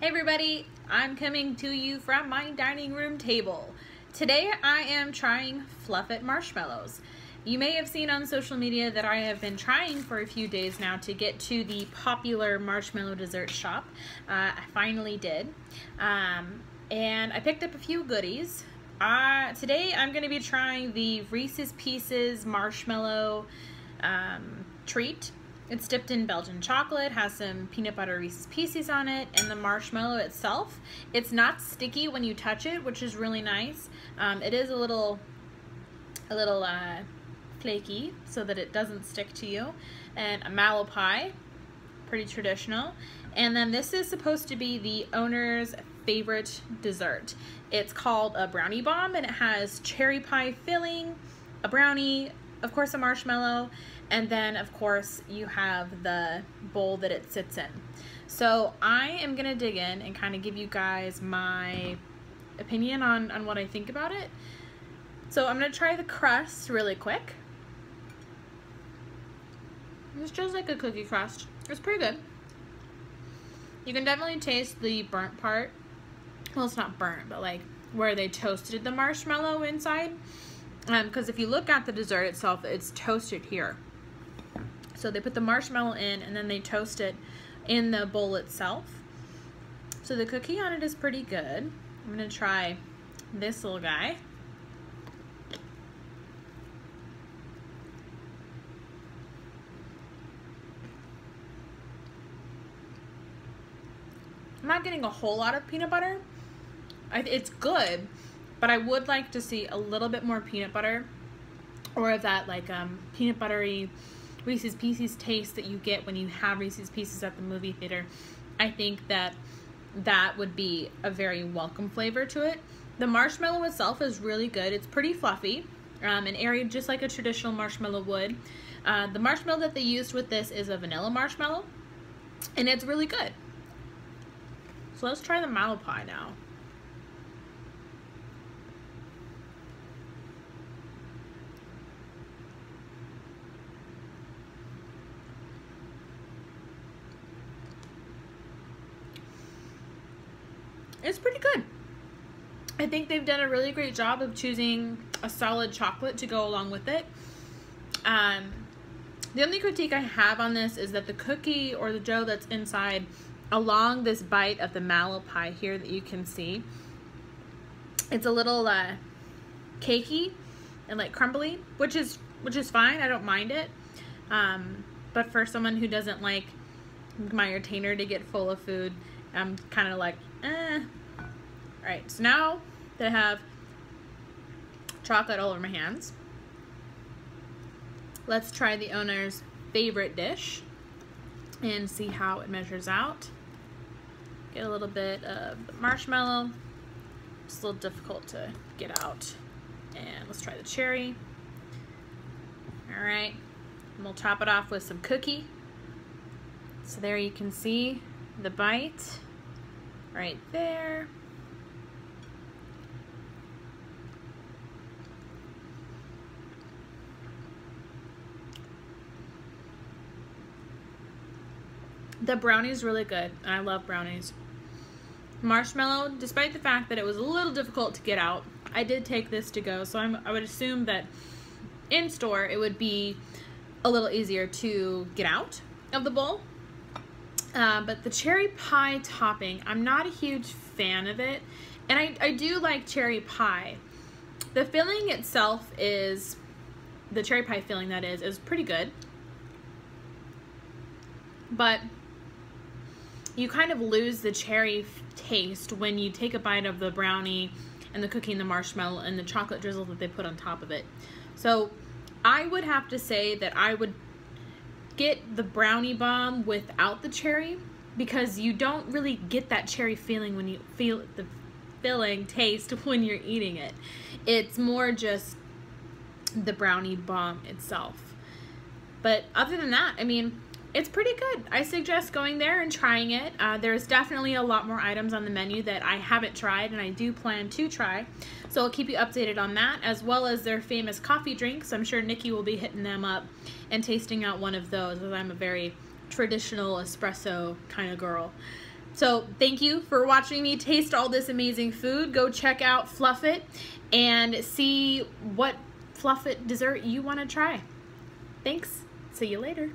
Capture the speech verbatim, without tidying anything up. Hey everybody, I'm coming to you from my dining room table. Today I am trying Fluff It Marshmallows. You may have seen on social media that I have been trying for a few days now to get to the popular marshmallow dessert shop. Uh, I finally did. Um, and I picked up a few goodies. Uh, today I'm going to be trying the Reese's Pieces marshmallow um, treat. It's dipped in Belgian chocolate, has some peanut butter Reese's Pieces on it, and the marshmallow itself. It's not sticky when you touch it, which is really nice. Um, it is a little, a little uh, flaky so that it doesn't stick to you. And a mallow pie, pretty traditional. And then this is supposed to be the owner's favorite dessert. It's called a brownie bomb, and it has cherry pie filling, a brownie, of course a marshmallow, and then of course you have the bowl that it sits in. So I am gonna dig in and kind of give you guys my opinion on, on what I think about it. So I'm gonna try the crust really quick. It's just like a cookie crust. It's pretty good. You can definitely taste the burnt part. Well, it's not burnt, but like where they toasted the marshmallow inside. Because um, if you look at the dessert itself, it's toasted here. So they put the marshmallow in and then they toast it in the bowl itself. So the cookie on it is pretty good. I'm going to try this little guy. I'm not getting a whole lot of peanut butter. I, it's good. But I would like to see a little bit more peanut butter, or of that like um, peanut buttery Reese's Pieces taste that you get when you have Reese's Pieces at the movie theater. I think that that would be a very welcome flavor to it. The marshmallow itself is really good. It's pretty fluffy um, and airy, just like a traditional marshmallow would. Uh, the marshmallow that they used with this is a vanilla marshmallow, and it's really good. So let's try the mallow pie now. It's pretty good. I think they've done a really great job of choosing a solid chocolate to go along with it. Um, the only critique I have on this is that the cookie or the dough that's inside along this bite of the mallow pie here that you can see, it's a little uh, cakey and like crumbly, which is which is fine. I don't mind it. Um, but for someone who doesn't like my retainer to get full of food, I'm kind of like, eh. Alright, so now that I have chocolate all over my hands, let's try the owner's favorite dish and see how it measures out. Get a little bit of the marshmallow. It's a little difficult to get out. And let's try the cherry. Alright, and we'll top it off with some cookie. So there you can see the bite right there. The brownie's really good. I love brownies. Marshmallow, despite the fact that it was a little difficult to get out, I did take this to go, so I'm, I would assume that in store it would be a little easier to get out of the bowl. Uh, but the cherry pie topping, I'm not a huge fan of it, and I, I do like cherry pie. The filling itself is, the cherry pie filling that is, is pretty good, but you kind of lose the cherry taste when you take a bite of the brownie and the cookie and the marshmallow and the chocolate drizzle that they put on top of it. So I would have to say that I would get the brownie bomb without the cherry, because you don't really get that cherry feeling when you feel the filling taste when you're eating it. It's more just the brownie bomb itself. But other than that, I mean, it's pretty good. I suggest going there and trying it. Uh, there's definitely a lot more items on the menu that I haven't tried and I do plan to try. So I'll keep you updated on that, as well as their famous coffee drinks. I'm sure Nikki will be hitting them up and tasting out one of those, as I'm a very traditional espresso kind of girl. So thank you for watching me taste all this amazing food. Go check out Fluff It and see what Fluff It dessert you want to try. Thanks. See you later.